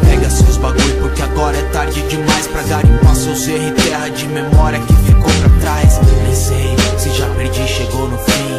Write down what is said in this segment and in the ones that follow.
Pega seus bagulho porque agora é tarde demais pra garimpar seus erros em terra de memória que ficou pra trás. Nem sei se já perdi, chegou no fim.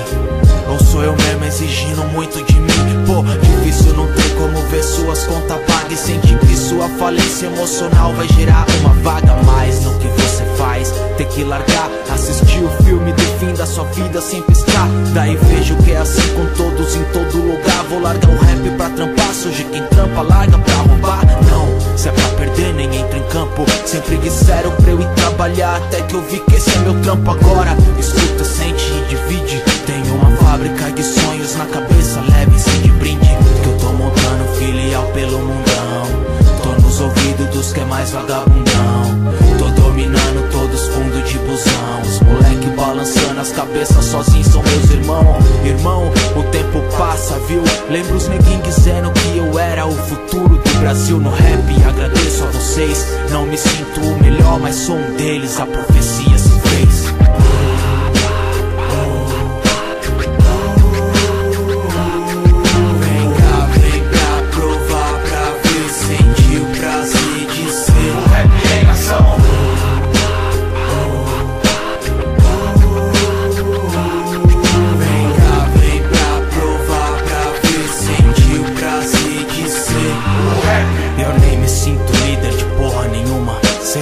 Não sou eu mesmo exigindo muito de mim. Pô, difícil não ter como ver suas contas pagas e sentir que sua falência emocional vai gerar uma vaga mais no que você faz. Ter que largar, assistir o filme do fim da sua vida sem piscar. Daí vejo que é assim com todos em todo lugar. Vou largar o rap pra trampar, surge quem trampa, larga pra roubar. Não, se é pra perder nem entra em campo. Sempre disseram pra eu ir trabalhar até que eu vi que esse é meu trampo agora. Escuta, sente e divide. Tenho uma fábrica de sonhos na cabeça, leve-se de brinde. Que eu tô montando filial pelo mundão. Tô nos ouvidos dos que é mais vagabundão. Tô dominando todos fundos de busão. Os moleque balançando as cabeças sozinhos são meus irmãos. Irmão, o tempo passa, viu? Lembro os neguinhos dizendo que eu era o futuro do Brasil no rap. Agradeço a vocês, não me sinto o melhor, mas sou um deles, a profecia se fez.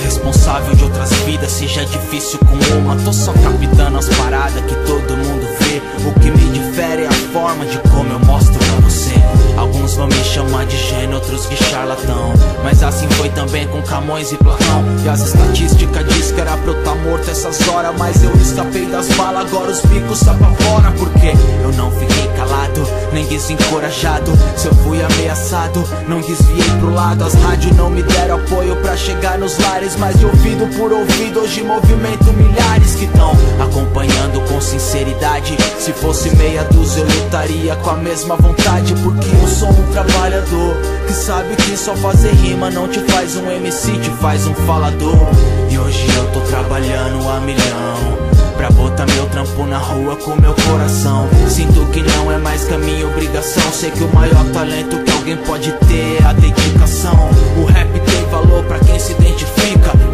Responsável de outras vidas, seja difícil com uma. Tô só captando as paradas que todo mundo vê. O que me difere é a forma de como eu mostro pra você. Alguns vão me chamar de gênio, outros de charlatão. Mas assim foi também com Camões e Platão. E as estatísticas diz que era pra eu tá morto essas horas, mas eu escapei das balas, agora os bicos se apavoram. Porque eu não fiquei calado, nem desencorajado. Se eu fui ameaçado, não desviei pro lado. As rádios não me deram apoio pra chegar nos lares, mas de ouvido por ouvido hoje movimento milhares que tão acompanhando com sinceridade. Se fosse meia dúzia eu lutaria com a mesma vontade, porque eu sou um trabalhador que sabe que só fazer rima não te faz um MC, te faz um falador. E hoje eu tô trabalhando a milhão pra botar meu trampo na rua com meu coração. Sinto que não é mais que a minha obrigação. Sei que o maior talento que alguém pode ter é a dedicação. O rap tem valor pra quem se identifica.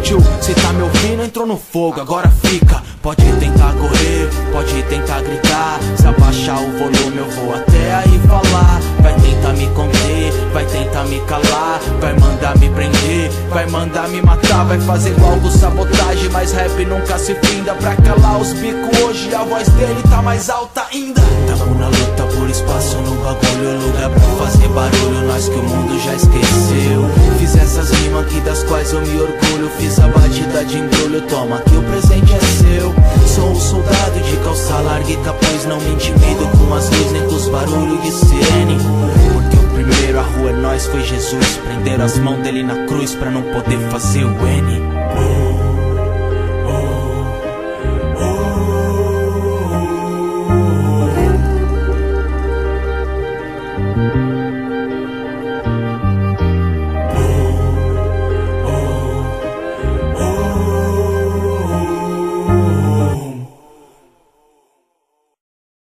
Tio, cê tá me ouvindo, entrou no fogo, agora fica. Pode tentar correr, pode tentar gritar. Se abaixar o volume eu vou até aí falar. Vai tentar me conter, vai tentar me calar. Vai mandar me prender, vai mandar me matar. Vai fazer logo sabotagem, mas rap nunca se finda. Pra calar os bicos hoje a voz dele tá mais alta ainda. Tamo na luta por espaço no bagulho, lugar pra fazer barulho, nós que o mundo já esqueceu. Fiz essas rimas aqui das quais eu me orgulho. Fiz a batida de embrulho, toma que o presente é seu. Sou um soldado de calça larga e capuz, não me intimido com as luzes nem com os barulhos de sirene. Porque o primeiro a rua é nós, foi Jesus. Prenderam as mãos dele na cruz pra não poder fazer o N.